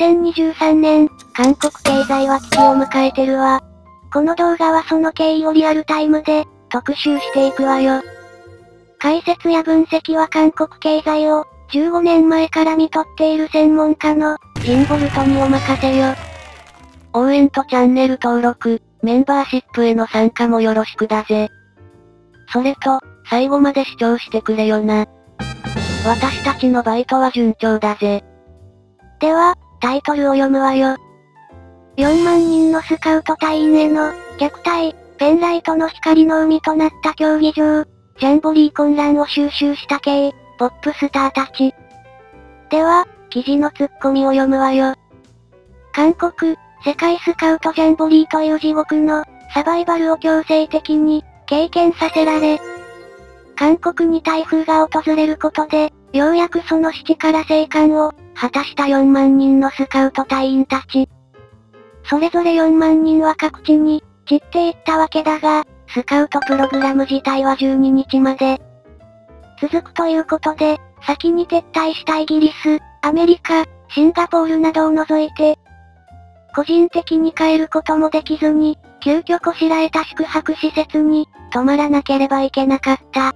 2023年、韓国経済は危機を迎えてるわ。この動画はその経緯をリアルタイムで特集していくわよ。解説や分析は韓国経済を15年前から見とっている専門家のジンボルトにお任せよ。応援とチャンネル登録、メンバーシップへの参加もよろしくだぜ。それと、最後まで視聴してくれよな。私たちのバイトは順調だぜ。では、タイトルを読むわよ。4万人のスカウト隊員への虐待、ペンライトの光の海となった競技場、ジャンボリー混乱を収拾した K-POP スターたち。では、記事のツッコミを読むわよ。韓国、世界スカウトジャンボリーという地獄のサバイバルを強制的に経験させられ、韓国に台風が訪れることで、ようやくその死地から生還を果たした4万人のスカウト隊員たち。それぞれ4万人は各地に散っていったわけだが、スカウトプログラム自体は12日まで続くということで、先に撤退したイギリス、アメリカ、シンガポールなどを除いて、個人的に帰ることもできずに、急遽こしらえた宿泊施設に泊まらなければいけなかった。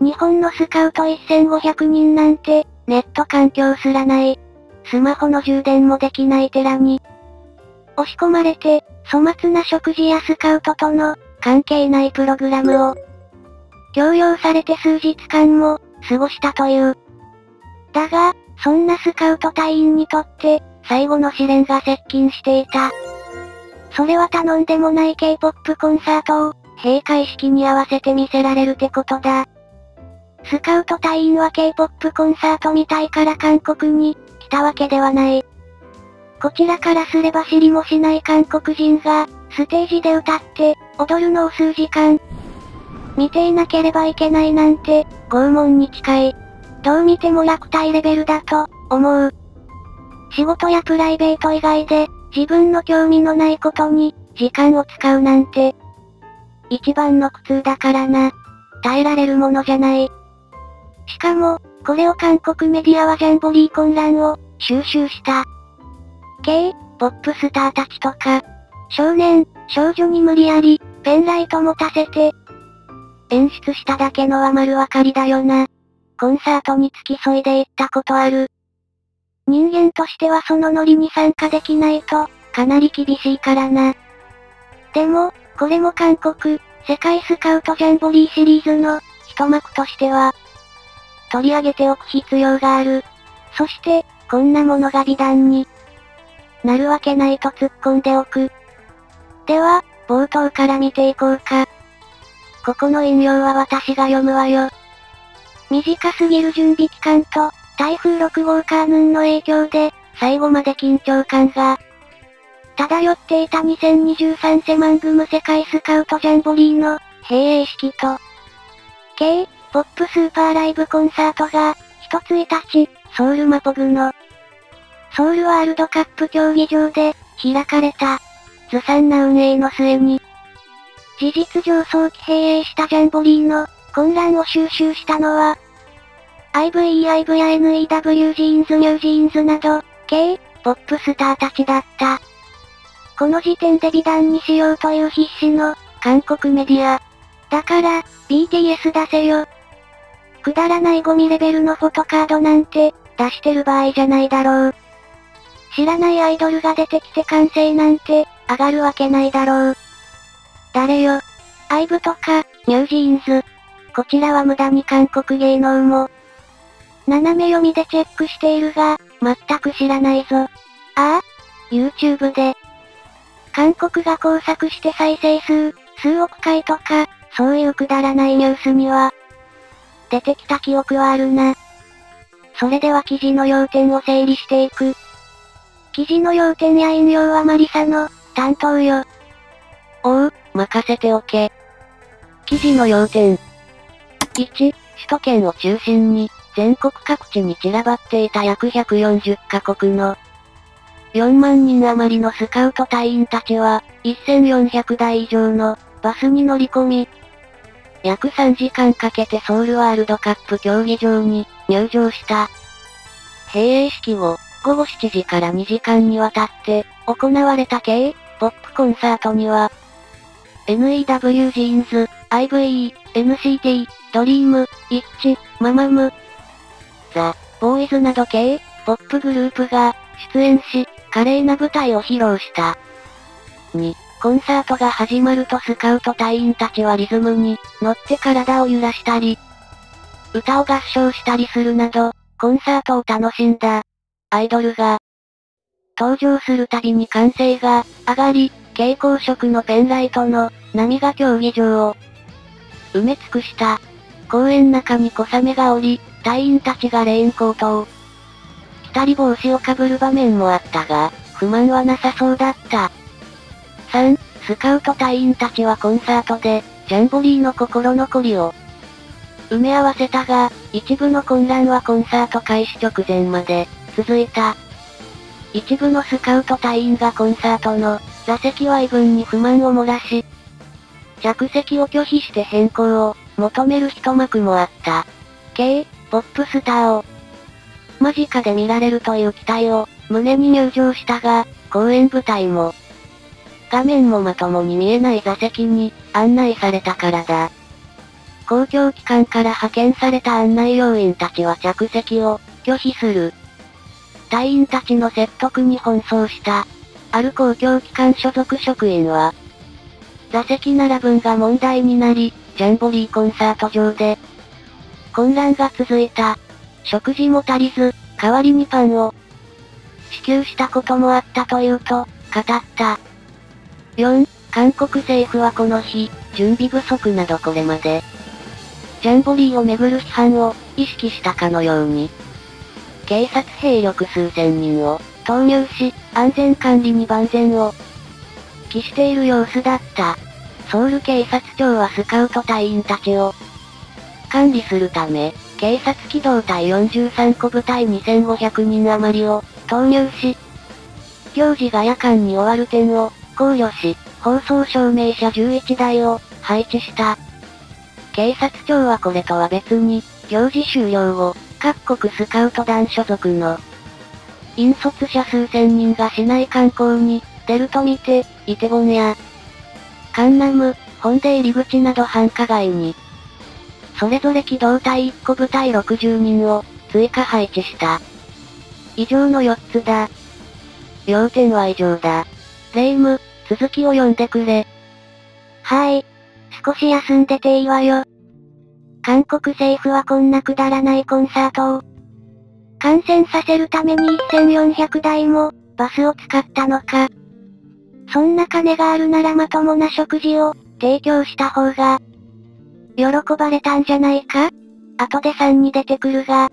日本のスカウト1500人なんて、ネット環境すらない。スマホの充電もできない寺に。押し込まれて、粗末な食事やスカウトとの関係ないプログラムを強要されて数日間も過ごしたという。だが、そんなスカウト隊員にとって、最後の試練が接近していた。それは頼んでもない K-POP コンサートを閉会式に合わせて見せられるってことだ。スカウト隊員は K-POP コンサートみたいから韓国に来たわけではない。こちらからすれば知りもしない韓国人がステージで歌って踊るのを数時間見ていなければいけないなんて拷問に近い。どう見ても虐待レベルだと思う。仕事やプライベート以外で自分の興味のないことに時間を使うなんて一番の苦痛だからな。耐えられるものじゃない。しかも、これを韓国メディアはジャンボリー混乱を収拾した。K-POP スターたちとか、少年、少女に無理やり、ペンライト持たせて、演出しただけのは丸わかりだよな。コンサートに付き添いで行ったことある。人間としてはそのノリに参加できないと、かなり厳しいからな。でも、これも韓国、世界スカウトジャンボリーシリーズの、一幕としては、取り上げておく必要がある。そして、こんなものが美談になるわけないと突っ込んでおく。では、冒頭から見ていこうか。ここの引用は私が読むわよ。短すぎる準備期間と、台風6号カーヌンの影響で、最後まで緊張感が漂っていた2023セマングム世界スカウトジャンボリーの閉営式と、K-POP スーパーライブコンサートが、1日、ソウルマポグの、ソウルワールドカップ競技場で、開かれた。ずさんな運営の末に、事実上早期閉営したジャンボリーの、混乱を収拾したのは、IVE や NEWJeans、NewJeans など、K-POP スターたちだった。この時点で美談にしようという必死の、韓国メディア。だから、BTS 出せよ。くだらないゴミレベルのフォトカードなんて、出してる場合じゃないだろう。知らないアイドルが出てきて歓声なんて、上がるわけないだろう。誰よ。IVEとか、NewJeans。こちらは無駄に韓国芸能も、斜め読みでチェックしているが、全く知らないぞ。YouTube で。韓国が工作して再生数、数億回とか、そういうくだらないニュースには、出てきた記憶はあるな。それでは記事の要点を整理していく。記事の要点や引用はマリサの、担当よ。任せておけ。記事の要点。1、首都圏を中心に、全国各地に散らばっていた約140カ国の、4万人余りのスカウト隊員たちは、1400台以上の、バスに乗り込み、約3時間かけてソウルワールドカップ競技場に入場した。閉営式後、午後7時から2時間にわたって、行われた K-POP コンサートには、NEWJeans、IVE、NCT、ドリーム、ITZY、ママム、ザ・ボーイズなど K-POP グループが出演し、華麗な舞台を披露した。2、コンサートが始まるとスカウト隊員たちはリズムに乗って体を揺らしたり、歌を合唱したりするなど、コンサートを楽しんだ。アイドルが登場するたびに歓声が上がり、蛍光色のペンライトの波が競技場を埋め尽くした。公園中に小雨が降り、隊員たちがレインコートを着たり帽子をかぶる場面もあったが、不満はなさそうだった。3、スカウト隊員たちはコンサートでジャンボリーの心残りを埋め合わせたが、一部の混乱はコンサート開始直前まで続いた。一部のスカウト隊員がコンサートの座席配分に不満を漏らし、着席を拒否して変更を求める一幕もあった。K-POP スターを間近で見られるという期待を胸に入場したが、公演舞台も画面もまともに見えない座席に案内されたからだ。公共機関から派遣された案内要員たちは着席を拒否する。隊員たちの説得に奔走した。ある公共機関所属職員は、座席並分が問題になり、ジャンボリーコンサート場で、混乱が続いた。食事も足りず、代わりにパンを、支給したこともあったというと、語った。4、韓国政府はこの日、準備不足などこれまで、ジャンボリーをめぐる批判を、意識したかのように、警察兵力数千人を投入し、安全管理に万全を期している様子だった。ソウル警察庁はスカウト隊員たちを管理するため、警察機動隊43個部隊2500人余りを投入し、行事が夜間に終わる点を考慮し、放送証明車11台を配置した。警察庁はこれとは別に、行事終了後、各国スカウト団所属の引率者数千人が市内観光に出るとみて、イテウォンやカンナム、ホンデ入り口など繁華街にそれぞれ機動隊1個部隊60人を追加配置した。以上の4つだ。要点は以上だ。レイム、続きを読んでくれ。はい。少し休んでていいわよ。韓国政府はこんなくだらないコンサートを感染させるために1400台もバスを使ったのか。そんな金があるならまともな食事を提供した方が喜ばれたんじゃないか。後で3に出てくるが、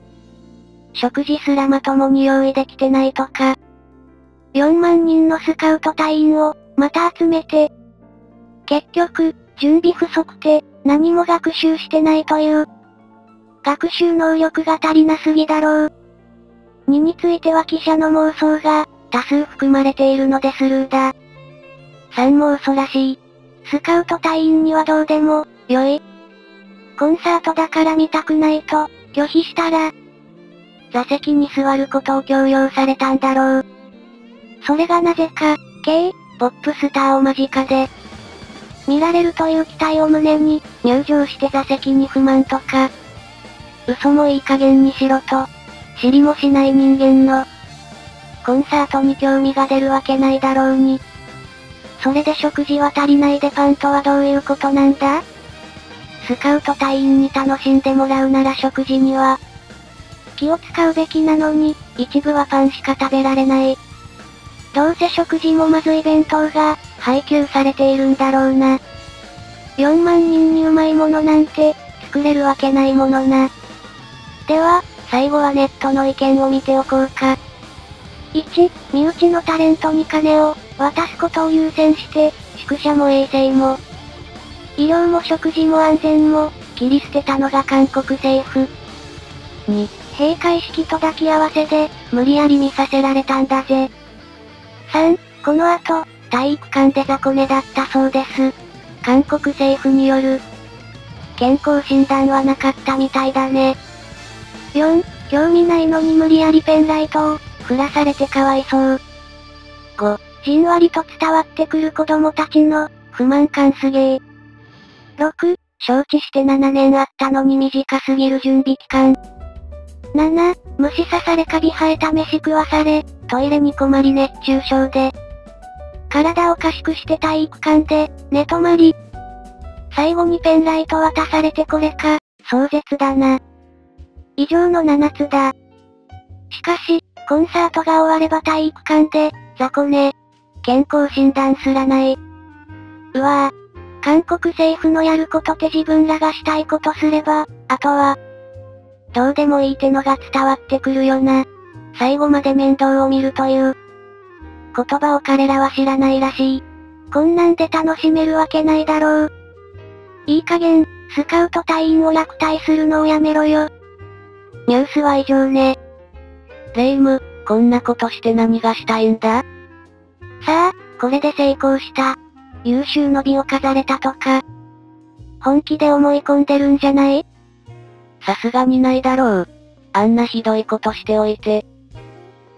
食事すらまともに用意できてないとか。4万人のスカウト隊員をまた集めて、結局準備不足で何も学習してないという。学習能力が足りなすぎだろう。2については記者の妄想が多数含まれているのでスルーだ。3も嘘らしい。スカウト隊員にはどうでも良い。コンサートだから見たくないと拒否したら、座席に座ることを強要されたんだろう。それがなぜか、K-POP スターを間近で見られるという期待を胸に、入場して座席に不満とか、嘘もいい加減にしろと、知りもしない人間の、コンサートに興味が出るわけないだろうに。それで食事は足りないでパンとはどういうことなんだ？スカウト隊員に楽しんでもらうなら食事には、気を使うべきなのに、一部はパンしか食べられない。どうせ食事もまずい弁当が、配給されているんだろうな。4万人にうまいものなんて、作れるわけないものな。では、最後はネットの意見を見ておこうか。1、身内のタレントに金を渡すことを優先して、宿舎も衛生も、医療も食事も安全も、切り捨てたのが韓国政府。2、閉会式と抱き合わせで、無理やり見させられたんだぜ。3、この後、体育館で雑魚寝だったそうです。韓国政府による健康診断はなかったみたいだね。4、興味ないのに無理やりペンライトを振らされてかわいそう。5、じんわりと伝わってくる子供たちの不満感すげー。6、承知して7年あったのに短すぎる準備期間。7、虫刺されカビ生えた飯食わされ、トイレに困り熱中症で。体おかしくして体育館で、寝泊まり。最後にペンライト渡されてこれか、壮絶だな。以上の7つだ。しかし、コンサートが終われば体育館で、雑魚寝。健康診断すらない。うわぁ。韓国政府のやることって自分らがしたいことすれば、あとは、どうでもいいってのが伝わってくるよな。最後まで面倒を見るという、言葉を彼らは知らないらしい。こんなんで楽しめるわけないだろう。いい加減、スカウト隊員を落隊するのをやめろよ。ニュースは以上ね。霊夢、こんなことして何がしたいんだ？さあ、これで成功した。優秀の美を飾れたとか。本気で思い込んでるんじゃない？さすがにないだろう。あんなひどいことしておいて。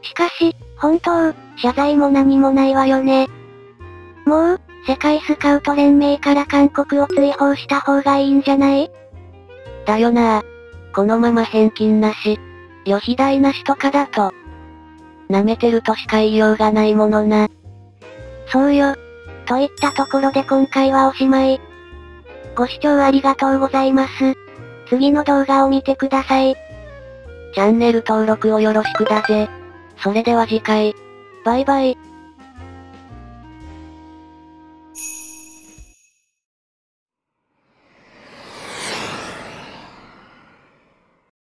しかし、本当、謝罪も何もないわよね。もう、世界スカウト連盟から韓国を追放した方がいいんじゃない？だよなぁ。このまま返金なし、旅費代なしとかだと、舐めてるとしか言いようがないものな。そうよ。といったところで今回はおしまい。ご視聴ありがとうございます。次の動画を見てください。チャンネル登録をよろしくだぜ。それでは次回。バイバイ。